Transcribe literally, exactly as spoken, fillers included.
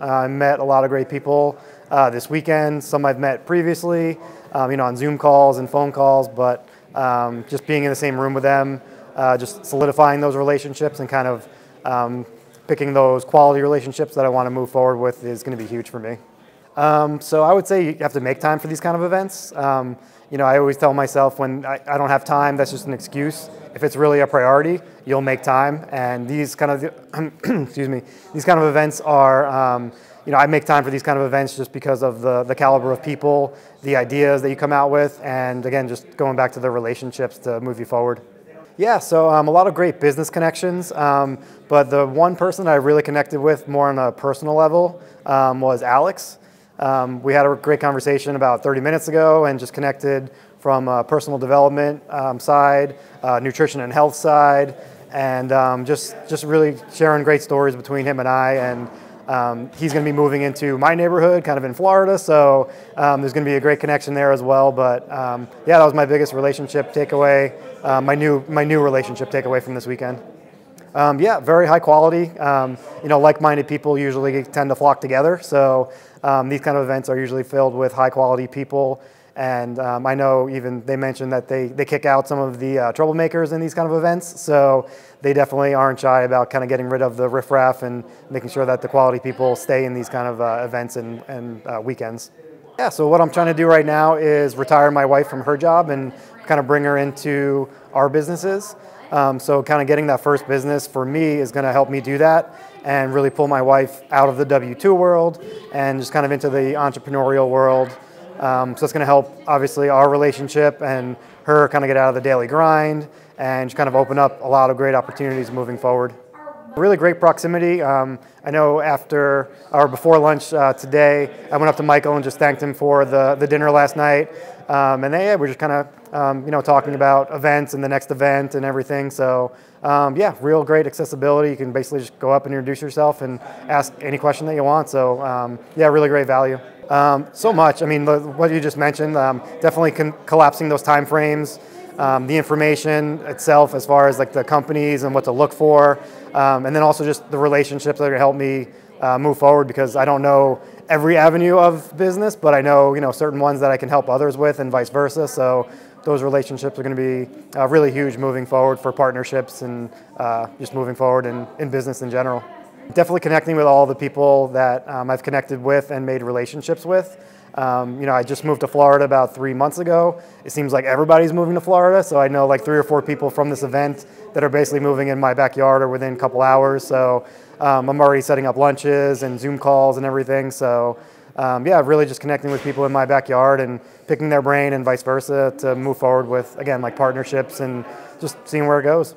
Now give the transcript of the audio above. I met a lot of great people uh, this weekend. Some I've met previously, um, you know, on Zoom calls and phone calls, but um, just being in the same room with them, uh, just solidifying those relationships and kind of um, picking those quality relationships that I want to move forward with is going to be huge for me. Um, so I would say you have to make time for these kind of events. Um, you know, I always tell myself when I, I don't have time, that's just an excuse. If it's really a priority, you'll make time. And these kind of, excuse me, these kind of events are, um, you know, I make time for these kind of events just because of the, the caliber of people, the ideas that you come out with, and again, just going back to the relationships to move you forward. Yeah, so um, a lot of great business connections, um, but the one person I really connected with more on a personal level um, was Alex. Um, we had a great conversation about thirty minutes ago and just connected from a personal development um, side, uh, nutrition and health side, and um, just, just really sharing great stories between him and I. And um, he's going to be moving into my neighborhood, kind of in Florida, so um, there's going to be a great connection there as well. But um, yeah, that was my biggest relationship takeaway, uh, my, new, my new relationship takeaway from this weekend. Um, yeah, very high quality. Um, you know, like-minded people usually tend to flock together. So um, these kind of events are usually filled with high-quality people. And um, I know even they mentioned that they, they kick out some of the uh, troublemakers in these kind of events. So they definitely aren't shy about kind of getting rid of the riffraff and making sure that the quality people stay in these kind of uh, events and, and uh, weekends. Yeah, so what I'm trying to do right now is retire my wife from her job and kind of bring her into our businesses. Um, so kind of getting that first business for me is going to help me do that and really pull my wife out of the W two world and just kind of into the entrepreneurial world. Um, so it's going to help, obviously, our relationship and her kind of get out of the daily grind and just kind of open up a lot of great opportunities moving forward. Really great proximity. Um, I know after or before lunch uh, today, I went up to Michael and just thanked him for the, the dinner last night. Um, and they yeah, were just kind of, um, you know, talking about events and the next event and everything. So, um, yeah, real great accessibility. You can basically just go up and introduce yourself and ask any question that you want. So, um, yeah, really great value. Um, so much. I mean, the, what you just mentioned, um, definitely con collapsing those time frames. Um, the information itself as far as like the companies and what to look for, um, and then also just the relationships that are going to help me uh, move forward, because I don't know every avenue of business, but I know, you know, certain ones that I can help others with and vice versa. So those relationships are going to be uh, really huge moving forward for partnerships and uh, just moving forward in, in business in general. Definitely connecting with all the people that um, I've connected with and made relationships with. Um, you know, I just moved to Florida about three months ago. It seems like everybody's moving to Florida, so I know like three or four people from this event that are basically moving in my backyard or within a couple hours. So um, I'm already setting up lunches and Zoom calls and everything. So um, yeah, really just connecting with people in my backyard and picking their brain and vice versa to move forward with, again, like partnerships and just seeing where it goes.